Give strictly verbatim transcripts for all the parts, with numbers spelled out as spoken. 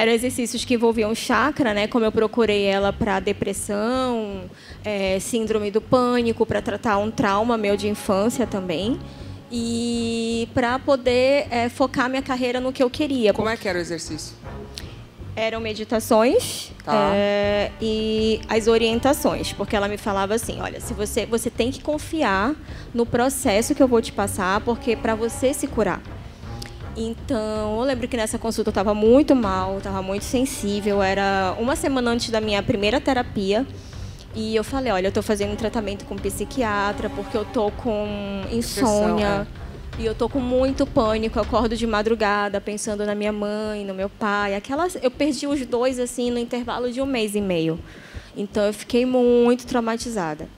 eram exercícios que envolviam chakra, né? Como eu procurei ela para depressão, é, síndrome do pânico, para tratar um trauma meu de infância também. E para poder é, focar minha carreira no que eu queria. Como é que era o exercício? Eram meditações, tá. é, e as orientações, porque ela me falava assim, olha, se você, você tem que confiar no processo que eu vou te passar, porque para você se curar. Então, eu lembro que nessa consulta eu estava muito mal, estava muito sensível, era uma semana antes da minha primeira terapia. E eu falei, olha, eu tô fazendo um tratamento com psiquiatra, porque eu tô com insônia. E eu tô com muito pânico, eu acordo de madrugada pensando na minha mãe, no meu pai. Aquelas, eu perdi os dois, assim, no intervalo de um mês e meio. Então, eu fiquei muito traumatizada.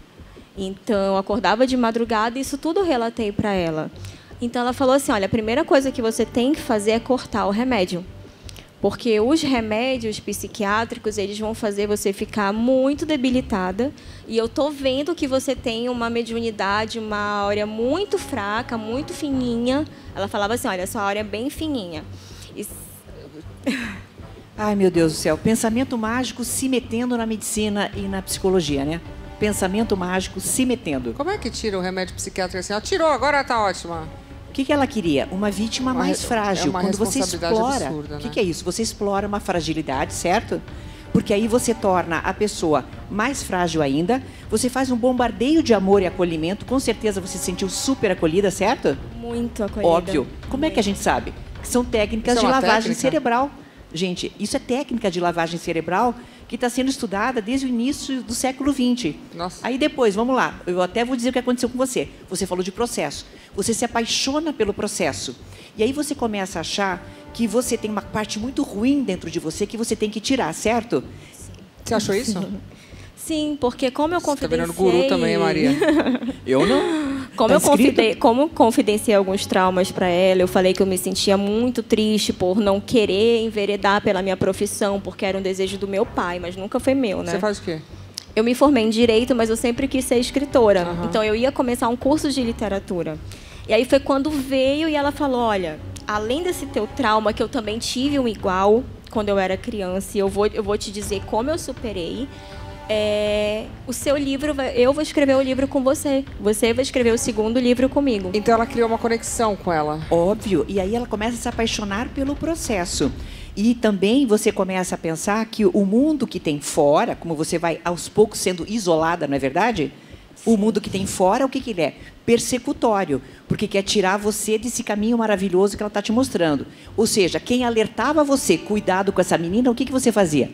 Então, eu acordava de madrugada e isso tudo eu relatei pra ela. Então, ela falou assim, olha, a primeira coisa que você tem que fazer é cortar o remédio. Porque os remédios psiquiátricos, eles vão fazer você ficar muito debilitada. E eu tô vendo que você tem uma mediunidade, uma áurea muito fraca, muito fininha. Ela falava assim, olha, sua áurea é bem fininha. E... Ai, meu Deus do céu. Pensamento mágico se metendo na medicina e na psicologia, né? Pensamento mágico se metendo. Como é que tira o remédio psiquiátrico assim? Ela tirou, agora tá ótima. O que, que ela queria? Uma vítima uma, mais frágil. É uma Quando você explora, absurda, né? que, que é isso? Você explora uma fragilidade, certo? Porque aí você torna a pessoa mais frágil ainda. Você faz um bombardeio de amor e acolhimento. Com certeza você se sentiu super acolhida, certo? Muito acolhida. Óbvio. Como é que a gente sabe? São técnicas isso de é lavagem técnica. cerebral. Gente, isso é técnica de lavagem cerebral que está sendo estudada desde o início do século vinte. Nossa. Aí depois, vamos lá, eu até vou dizer o que aconteceu com você. Você falou de processo. Você se apaixona pelo processo. E aí você começa a achar que você tem uma parte muito ruim dentro de você que você tem que tirar, certo? Sim. Você achou isso? Sim. Sim, porque como eu confidenciei... Você tá virando guru também, Maria. Eu não. Como, tá eu confide... como confidenciei alguns traumas para ela, eu falei que eu me sentia muito triste por não querer enveredar pela minha profissão, porque era um desejo do meu pai, mas nunca foi meu, né? Você faz o quê? Eu me formei em Direito, mas eu sempre quis ser escritora. Uhum. Então, eu ia começar um curso de literatura. E aí foi quando veio e ela falou, olha, além desse teu trauma, que eu também tive um igual quando eu era criança, e eu vou, eu vou te dizer como eu superei, É, o seu livro, eu vou escrever o livro com você. Você vai escrever o segundo livro comigo. Então ela criou uma conexão com ela. Óbvio. E aí ela começa a se apaixonar pelo processo. E também você começa a pensar que o mundo que tem fora, como você vai aos poucos sendo isolada, não é verdade? Sim. O mundo que tem fora, o que, que ele é? Persecutório. Porque quer tirar você desse caminho maravilhoso que ela está te mostrando. Ou seja, quem alertava você, cuidado com essa menina, o que, que você fazia?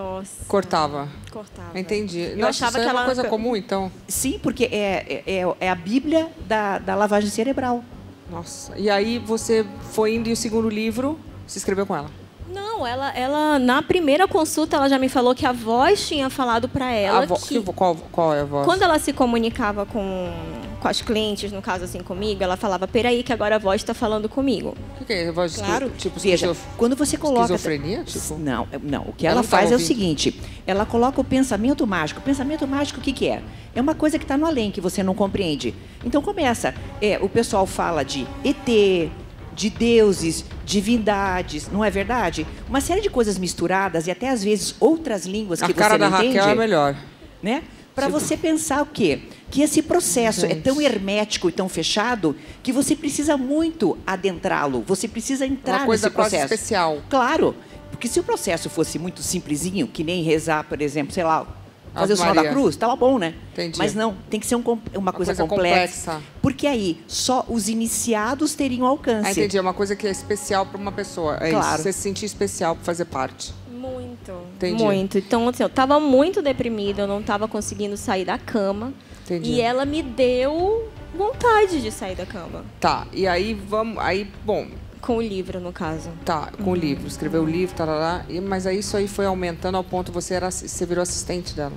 Nossa. Cortava. Cortava. Entendi. Eu Nossa, achava isso que era ela... uma coisa comum, então. Sim, porque é, é, é a Bíblia da, da lavagem cerebral. Nossa. E aí você foi indo e o segundo livro se inscreveu com ela? Não, ela, ela na primeira consulta ela já me falou que a voz tinha falado para ela a vo... que... Qual, qual é a voz? Quando ela se comunicava com, com as clientes, no caso assim comigo, ela falava, peraí que agora a voz está falando comigo. O que é a voz? Claro. Tipo, veja, quando você coloca... Esquizofrenia? Tipo... Não, não, o que ela, ela faz é o seguinte, ela coloca o pensamento mágico. O pensamento mágico o que que é? É uma coisa que está no além, que você não compreende. Então começa, é, o pessoal fala de E T, de deuses, divindades, não é verdade? Uma série de coisas misturadas e até às vezes outras línguas que você não entende. A cara da Raquel é melhor, né? Para você pensar o quê? Que esse processo é tão hermético e tão fechado que você precisa muito adentrá-lo. Você precisa entrar nesse processo. Uma coisa quase especial. Claro, porque se o processo fosse muito simplesinho, que nem rezar, por exemplo, sei lá, fazer o sinal da cruz, tava bom, né? Entendi. Mas não, tem que ser um, uma, uma coisa, coisa complexa, complexa. Porque aí, só os iniciados teriam alcance. Ah, entendi, é uma coisa que é especial para uma pessoa. É claro. Isso, você se sentir especial para fazer parte. Muito. Entendi. Muito. Então, assim, eu tava muito deprimida, eu não tava conseguindo sair da cama. Entendi. E ela me deu vontade de sair da cama. Tá, e aí, vamos... Aí, bom... Com o livro, no caso. Tá, com uhum. o livro. Escreveu uhum. o livro, tarará. Mas aí isso aí foi aumentando ao ponto que você, você virou assistente dela.